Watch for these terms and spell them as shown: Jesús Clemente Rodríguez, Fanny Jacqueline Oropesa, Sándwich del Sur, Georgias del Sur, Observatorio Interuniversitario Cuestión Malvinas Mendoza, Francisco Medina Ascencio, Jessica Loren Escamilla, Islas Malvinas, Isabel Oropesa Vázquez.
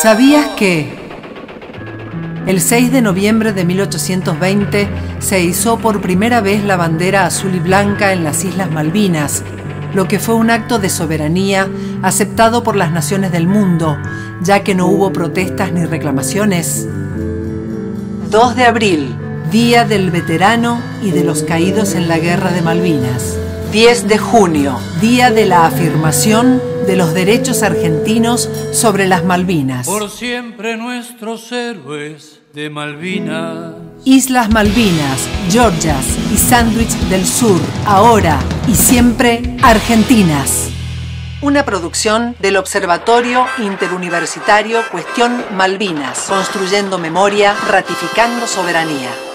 ¿Sabías que? El 6 de noviembre de 1820 se izó por primera vez la bandera azul y blanca en las Islas Malvinas, lo que fue un acto de soberanía aceptado por las naciones del mundo, ya que no hubo protestas ni reclamaciones. 2 de abril, Día del Veterano y de los Caídos en la Guerra de Malvinas. 10 de junio, Día de la Afirmación de los Derechos Argentinos sobre las Malvinas. Por siempre nuestros héroes de Malvinas. Islas Malvinas, Georgias y Sándwich del Sur, ahora y siempre argentinas. Una producción del Observatorio Interuniversitario Cuestión Malvinas, construyendo memoria, ratificando soberanía.